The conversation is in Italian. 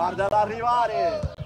Guardala arrivare!